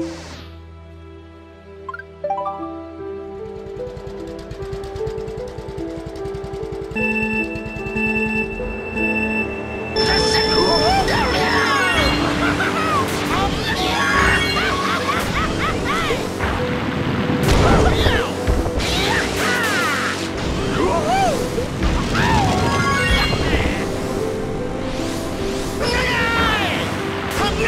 The